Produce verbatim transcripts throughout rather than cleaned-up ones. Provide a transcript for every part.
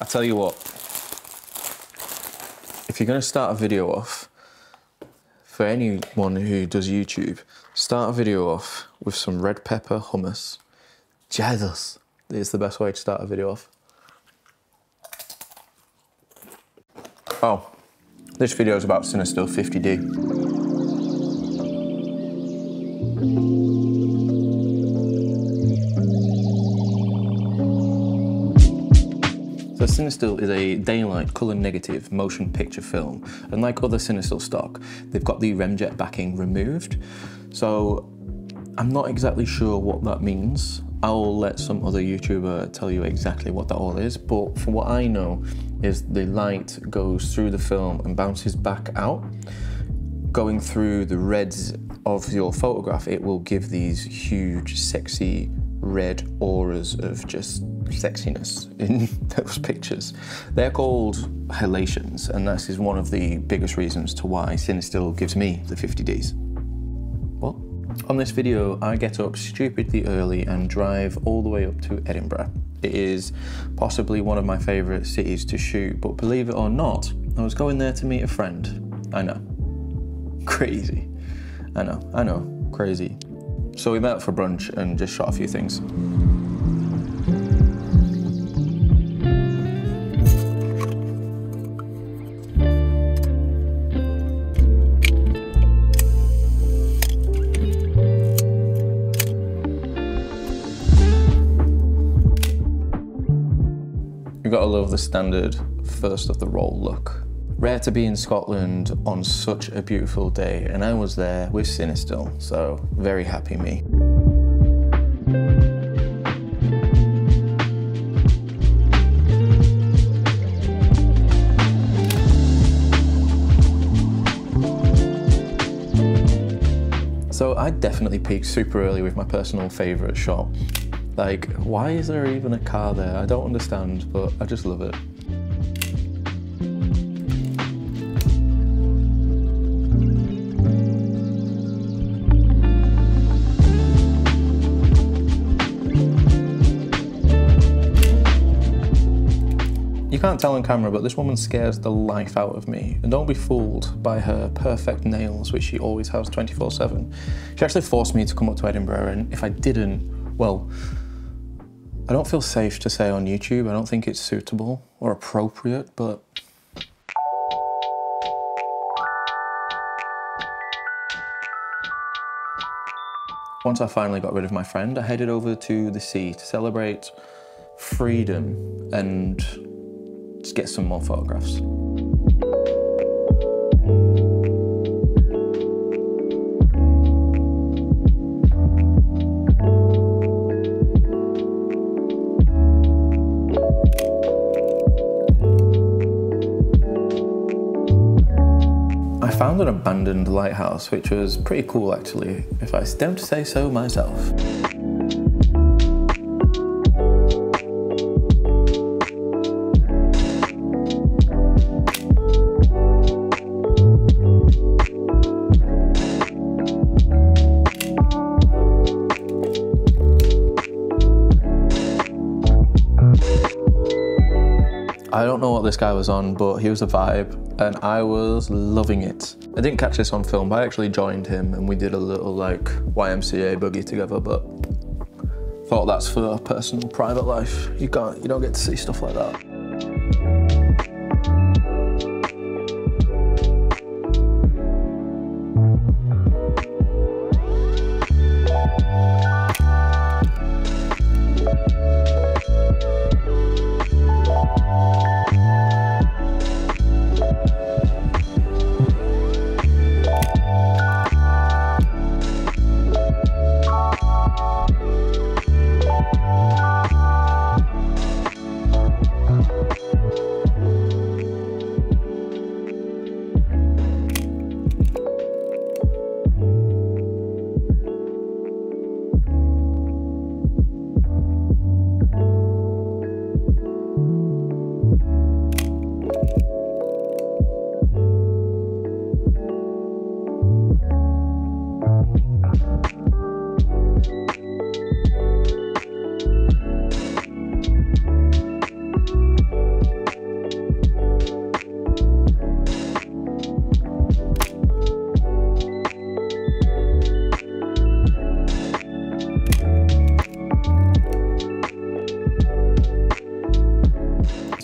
I tell you what, if you're going to start a video off, for anyone who does YouTube, start a video off with some red pepper hummus. Jesus, it's the best way to start a video off. Oh, this video is about CineStill fifty D. So CineStill is a daylight colour negative motion picture film, and like other CineStill stock, they've got the remjet backing removed. So I'm not exactly sure what that means. I'll let some other YouTuber tell you exactly what that all is, but from what I know is the light goes through the film and bounces back out. Going through the reds of your photograph, it will give these huge sexy red auras of just sexiness in those pictures. They're called halations, and that is one of the biggest reasons to why CineStill gives me the fifty Ds. Well, on this video, I get up stupidly early and drive all the way up to Edinburgh. It is possibly one of my favourite cities to shoot, but believe it or not, I was going there to meet a friend. I know. Crazy. I know, I know, crazy. So we met up for brunch and just shot a few things. You've got to love the standard first of the roll look. Rare to be in Scotland on such a beautiful day, and I was there with CineStill, so very happy me. So I definitely peaked super early with my personal favourite shot. Like, why is there even a car there? I don't understand, but I just love it. You can't tell on camera, but this woman scares the life out of me. And don't be fooled by her perfect nails, which she always has twenty-four seven. She actually forced me to come up to Edinburgh, and if I didn't, well, I don't feel safe to say on YouTube. I don't think it's suitable or appropriate, but... Once I finally got rid of my friend, I headed over to the sea to celebrate freedom and just get some more photographs. I found an abandoned lighthouse, which was pretty cool actually, if I don't say so myself. I don't know what this guy was on, but he was a vibe and I was loving it. I didn't catch this on film, but I actually joined him and we did a little like Y M C A boogie together, but thought that's for personal private life. You can't, you don't get to see stuff like that.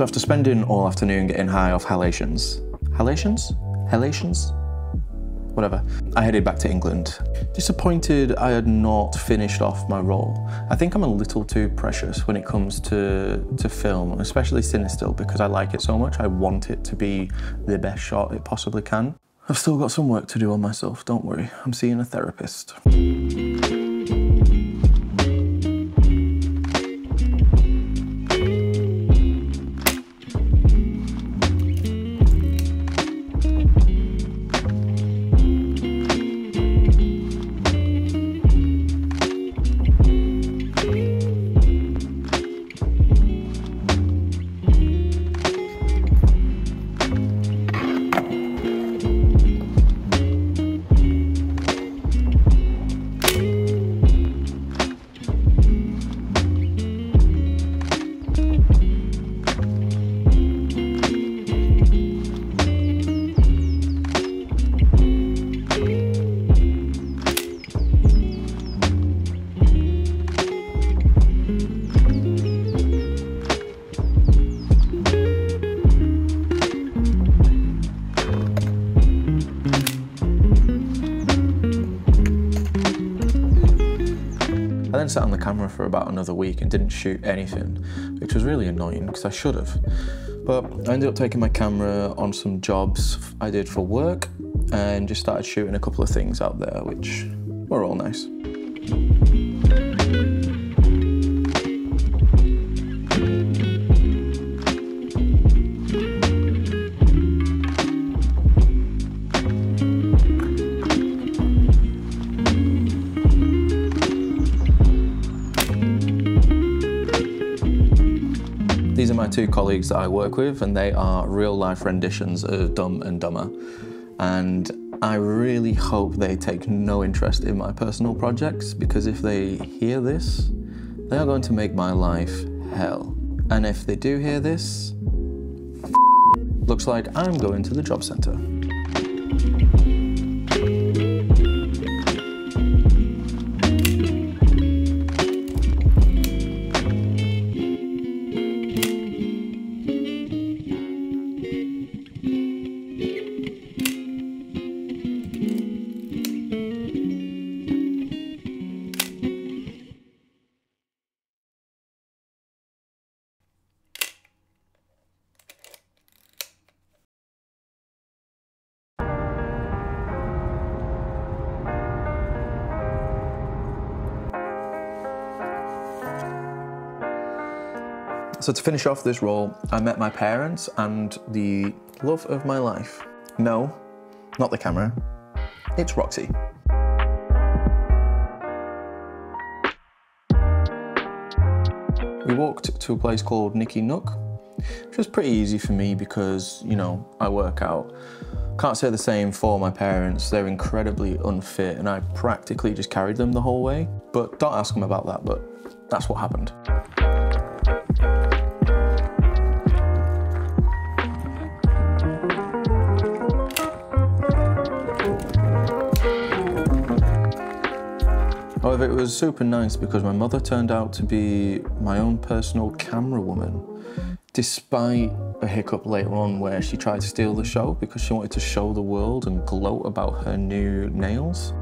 So after spending all afternoon getting high off halations, halations? Halations? Whatever, I headed back to England. Disappointed I had not finished off my role. I think I'm a little too precious when it comes to, to film, especially CineStill, because I like it so much. I want it to be the best shot it possibly can. I've still got some work to do on myself, don't worry. I'm seeing a therapist. Sat on the camera for about another week and didn't shoot anything, which was really annoying because I should have. But I ended up taking my camera on some jobs I did for work and just started shooting a couple of things out there, which were all nice. These are my two colleagues that I work with, and they are real-life renditions of Dumb and Dumber. And I really hope they take no interest in my personal projects, because if they hear this, they are going to make my life hell. And if they do hear this, f looks like I'm going to the job centre. So to finish off this role, I met my parents and the love of my life. No, not the camera, it's Roxy. We walked to a place called Nicky Nook, which was pretty easy for me because, you know, I work out. Can't say the same for my parents. They're incredibly unfit and I practically just carried them the whole way. But don't ask them about that, but that's what happened. However, it was super nice because my mother turned out to be my own personal camera woman, despite a hiccup later on where she tried to steal the show because she wanted to show the world and gloat about her new nails.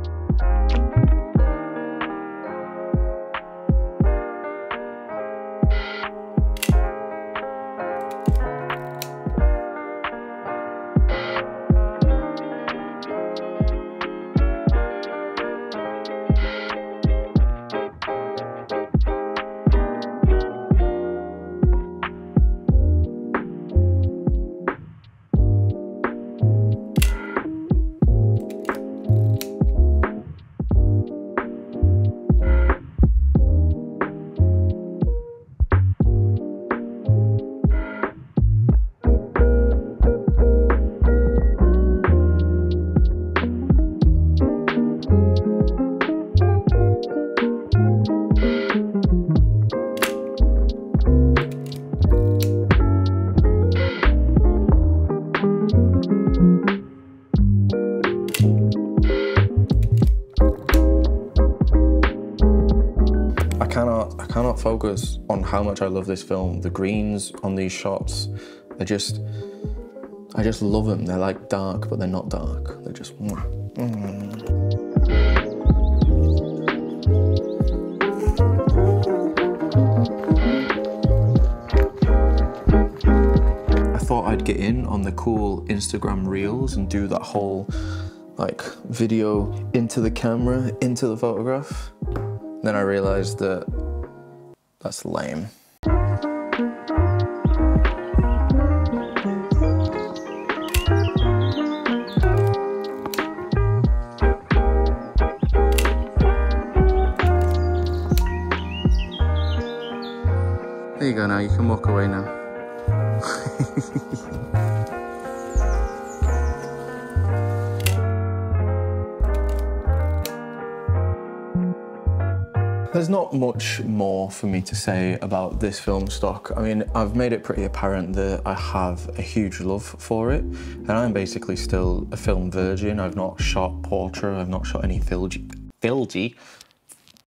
cannot focus on how much I love this film. The greens on these shots, they're just, I just love them. They're like dark, but they're not dark. They're just mwah, mwah. I'd get in on the cool Instagram reels and do that whole like video into the camera, into the photograph. Then I realized that that's lame. There you go now, you can walk away now. There's not much more for me to say about this film stock. I mean, I've made it pretty apparent that I have a huge love for it, and I'm basically still a film virgin. I've not shot Portra, I've not shot any Filgy, Filgy,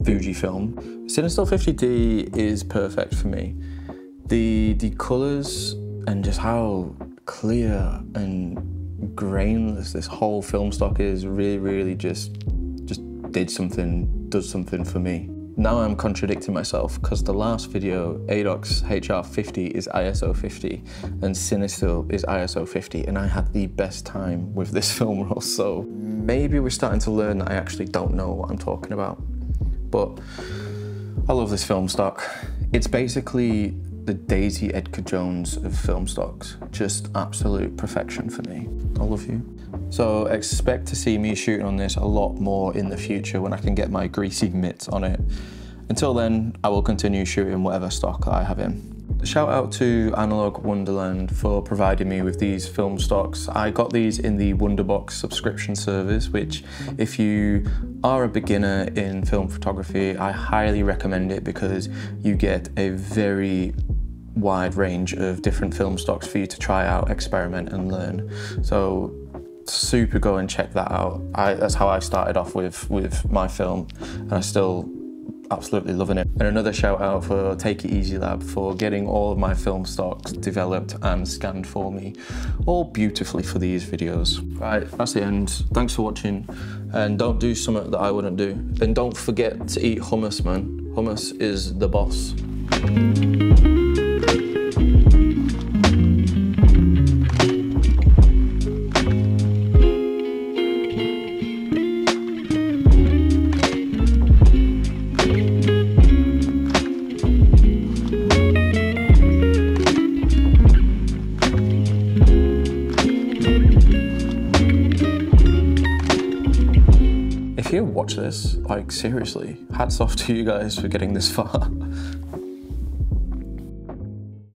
Fujifilm. CineStill fifty D is perfect for me. The, the colours and just how clear and grainless this whole film stock is really, really just, just did something, does something for me. Now I'm contradicting myself, because the last video, Adox H R fifty is I S O fifty and CineStill is I S O fifty, and I had the best time with this film roll, so maybe we're starting to learn that I actually don't know what I'm talking about. But I love this film stock. It's basically the Daisy Edgar Jones of film stocks. Just absolute perfection for me. I love you. So expect to see me shooting on this a lot more in the future when I can get my greasy mitts on it. Until then, I will continue shooting whatever stock that I have in. Shout out to Analogue Wonderland for providing me with these film stocks. I got these in the Wonderbox subscription service, which if you are a beginner in film photography, I highly recommend it because you get a very wide range of different film stocks for you to try out, experiment and learn. So super go and check that out. I, that's how I started off with, with my film, and I still absolutely loving it. And another shout out for Take It Easy Lab for getting all of my film stocks developed and scanned for me, all beautifully for these videos. Right, that's the end. Thanks for watching, and don't do something that I wouldn't do. And don't forget to eat hummus, man. Hummus is the boss. Watch this, like seriously, hats off to you guys for getting this far.